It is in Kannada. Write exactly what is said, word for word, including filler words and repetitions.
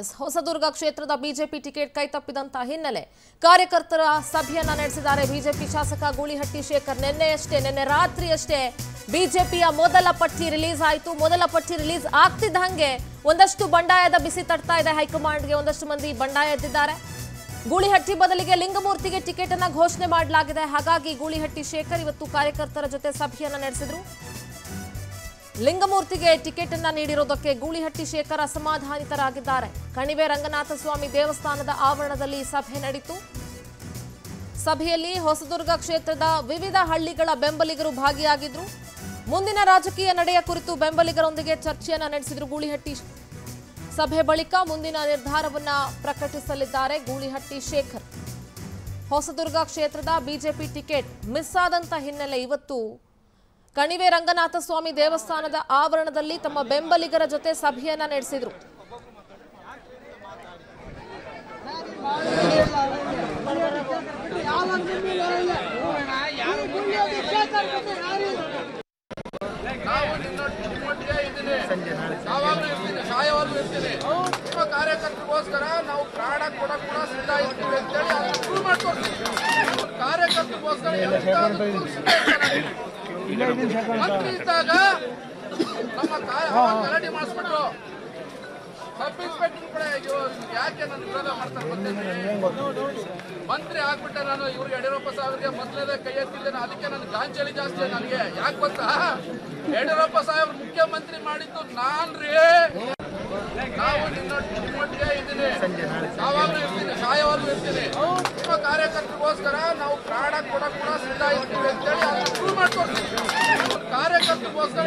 ಎಸ್ ಹೊಸದುರ್ಗ ಕ್ಷೇತ್ರದ ಬಿಜೆಪಿ ಟಿಕೆಟ್ ಕೈ ತಪ್ಪಿದಂತ ಹಿನ್ನೆಲೆ ಕಾರ್ಯಕರ್ತರ ಸಭೆಯನ್ನ ನಡೆಸಿದ್ದಾರೆ ಬಿಜೆಪಿ ಶಾಸಕ ಗೂಳಿಹಟ್ಟಿ ಶೇಖರ್. ನಿನ್ನೆಯಷ್ಟೇ ನಿನ್ನೆ ರಾತ್ರಿಯಷ್ಟೇ ಬಿಜೆಪಿಯ ಮೊದಲ ಪಟ್ಟಿ ರಿಲೀಸ್ ಆಯಿತು. ಮೊದಲ ಪಟ್ಟಿ ರಿಲೀಸ್ ಆಗ್ತಿದ್ದ ಹಾಗೆ ಒಂದಷ್ಟು ಬಂಡಾಯದ ಬಿಸಿ ತಟ್ತಾ ಇದೆ ಹೈಕಮಾಂಡ್ಗೆ. ಒಂದಷ್ಟು ಮಂದಿ ಬಂಡಾಯ ಎದ್ದಿದ್ದಾರೆ. ಗೂಳಿಹಟ್ಟಿ ಬದಲಿಗೆ ಲಿಂಗಮೂರ್ತಿಗೆ ಟಿಕೆಟ್ ಅನ್ನು ಘೋಷಣೆ ಮಾಡಲಾಗಿದೆ. ಹಾಗಾಗಿ ಗೂಳಿಹಟ್ಟಿ ಶೇಖರ್ ಇವತ್ತು ಕಾರ್ಯಕರ್ತರ ಜೊತೆ ಸಭೆಯನ್ನ ನಡೆಸಿದ್ರು. ಲಿಂಗಮೂರ್ತಿಗೆ ಟಿಕೆಟ್ ಅನ್ನು ನೀಡಿರೋದಕ್ಕೆ ಗೂಳಿಹಟ್ಟಿ ಶೇಖರ್ ಅಸಮಾಧಾನಿತರಾಗಿದ್ದಾರೆ. ಕಣಿವೆ ರಂಗನಾಥ ಸ್ವಾಮಿ ದೇವಸ್ಥಾನದ ಆವರಣದಲ್ಲಿ ಸಭೆ ನಡೆಯಿತು. ಸಭೆಯಲ್ಲಿ ಹೊಸದುರ್ಗ ಕ್ಷೇತ್ರದ ವಿವಿಧ ಹಳ್ಳಿಗಳ ಬೆಂಬಲಿಗರು ಭಾಗಿಯಾಗಿದ್ರು. ಮುಂದಿನ ರಾಜಕೀಯ ನಡೆಯ ಕುರಿತು ಬೆಂಬಲಿಗರೊಂದಿಗೆ ಚರ್ಚೆಯನ್ನ ನಡೆಸಿದ್ರು ಗೂಳಿಹಟ್ಟಿ. ಸಭೆ ಬಳಿಕ ಮುಂದಿನ ನಿರ್ಧಾರವನ್ನ ಪ್ರಕಟಿಸಲಿದ್ದಾರೆ ಗೂಳಿಹಟ್ಟಿ ಶೇಖರ್. ಹೊಸದುರ್ಗ ಕ್ಷೇತ್ರದ ಬಿಜೆಪಿ ಟಿಕೆಟ್ ಮಿಸ್ ಆದಂತ ಹಿನ್ನೆಲೆ ಇವತ್ತು ಕಣಿವೆ ರಂಗನಾಥ ಸ್ವಾಮಿ ದೇವಸ್ಥಾನದ ಆವರಣದಲ್ಲಿ ತಮ್ಮ ಬೆಂಬಲಿಗರ ಜೊತೆ ಸಭೆಯನ್ನ ನಡೆಸಿದರು. ಕಾರ್ಯಕರ್ತರಿಗೋಸ್ಕರ ನಾವು ಪ್ರಾಣ ಕೂಡ ಕೂಡ ಸಿದ್ಧ ಇರ್ತೀವಿ ಅಂತೇಳಿ ಅದನ್ನು ಮಾಡ್ಕೊಡ್ತೀವಿ. ಕಾರ್ಯಕರ್ತರಿಗೋಸ್ಕರ ಮಂತ್ರಿ ಇದ್ದಾಗ ನಮ್ಮ ಗಲಾಟೆ ಮಾಡಿಸ್ಬಿಟ್ರು. ಸಬ್ ಇನ್ಸ್ಪೆಕ್ಟರ್ ಕೂಡ ಯಾಕೆ ನನ್ನ ವಿರೋಧ ಮಾಡ್ತಾರೆ ಗೊತ್ತೇನೆ. ಮಂತ್ರಿ ಆಗ್ಬಿಟ್ಟೆ ನಾನು ಇವ್ರಿಗೆ ಯಡಿಯೂರಪ್ಪ ಸಾಹೇಬ್ರಿಗೆ ಮೊದಲೇ ಕೈ ಎತ್ತಿದ್ದೇನೆ. ಅದಕ್ಕೆ ನನ್ನ ಗಾಂಚಲಿ ಜಾಸ್ತಿ. ನನಗೆ ಯಾಕೆ ಗೊತ್ತಾ, ಯಡಿಯೂರಪ್ಪ ಸಾಹೇಬ್ರು ಮುಖ್ಯಮಂತ್ರಿ ಮಾಡಿದ್ದು ನಾನ್ ರೀ. ನಾವು ನಿನ್ನೊಟ್ಟಿಗೆ ಇದ್ದೀನಿ, ಯಾವಾಗಲೂ ಇರ್ತೀನಿ, ಸಾಯವಾಗಲೂ ಇರ್ತೀನಿ. ನಿಮ್ಮ ಕಾರ್ಯಕರ್ತರಿಗೋಸ್ಕರ ನಾವು ಪ್ರಾಣ ಕೂಡ ಕೂಡ ಸಿದ್ಧ ಇರ್ತೀವಿ ಅಂತೇಳಿ ಅದನ್ನು ಶುರು ಮಾಡ್ಕೊಡ್ತೀವಿ. ಕಾರ್ಯಕರ್ತರಿಗೋಸ್ಕರ